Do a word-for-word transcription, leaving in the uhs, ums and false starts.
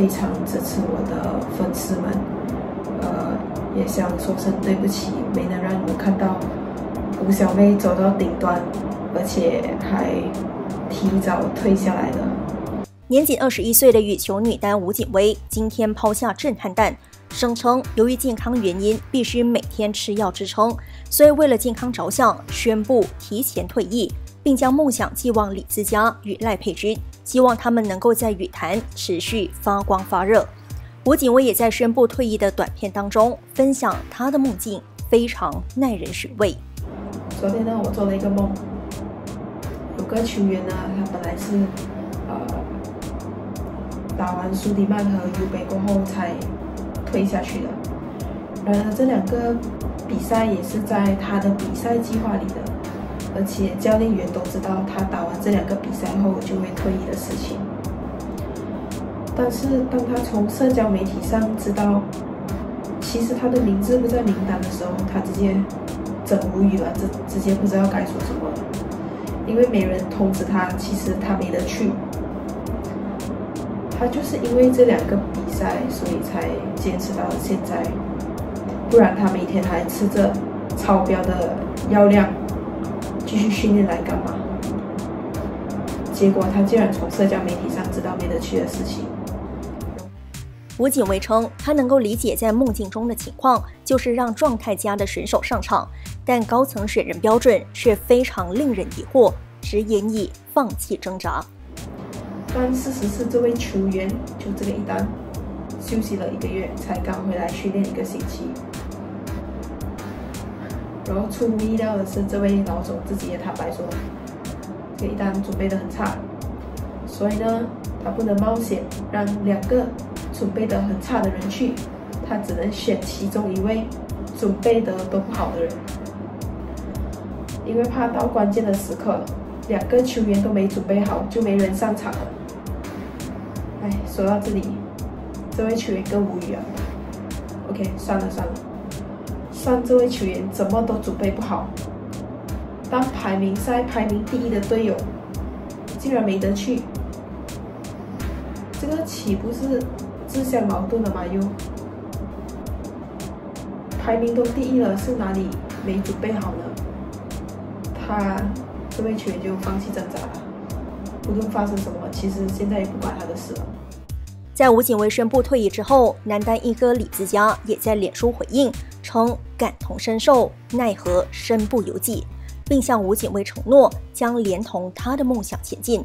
非常支持我的粉丝们，呃，也想说声对不起，没能让我看到吴小妹走到顶端，而且还提早退下来了。年仅二十一岁的羽球女单吴瑾薇今天抛下震撼弹，声称由于健康原因必须每天吃药支撑，所以为了健康着想，宣布提前退役，并将梦想寄望李自嘉与赖佩君，希望他们能够在羽坛持续发光发热。吴瑾薇也在宣布退役的短片当中分享她的梦境，非常耐人寻味。昨天呢，我做了一个梦，有个球员呢，他本来是呃。打完苏迪曼和尤北过后才退下去的。然而这两个比赛也是在他的比赛计划里的，而且教练员都知道他打完这两个比赛后就会退役的事情。但是当他从社交媒体上知道其实他的名字不在名单的时候，他直接整无语了，直直接不知道该说什么了，因为没人通知他，其实他没得去。他就是因为这两个比赛，所以才坚持到现在，不然他每天还吃着超标的药量继续训练来干嘛？结果他竟然从社交媒体上知道没得去的事情。吴瑾薇称，他能够理解在梦境中的情况，就是让状态佳的选手上场，但高层选人标准却非常令人疑惑，直言以放弃挣扎。但事实是，这位球员就这个一单，休息了一个月，才刚回来训练一个星期。然后出乎意料的是，这位老总自己也坦白说，这一单准备得很差，所以呢，他不能冒险让两个准备得很差的人去，他只能选其中一位准备得都不好的人，因为怕到关键的时刻，两个球员都没准备好，就没人上场了。哎，说到这里，这位球员更无语了。OK， 算了算了，算这位球员怎么都准备不好。当排名赛排名第一的队友竟然没得去，这个岂不是自相矛盾了吗？又排名都第一了，是哪里没准备好呢？他这位球员就放弃挣扎了。无论发生什么，其实现在也不管他的事了。在吴瑾薇宣布退役之后，男单一哥李自嘉也在脸书回应，称感同身受，奈何身不由己，并向吴瑾薇承诺将连同他的梦想前进。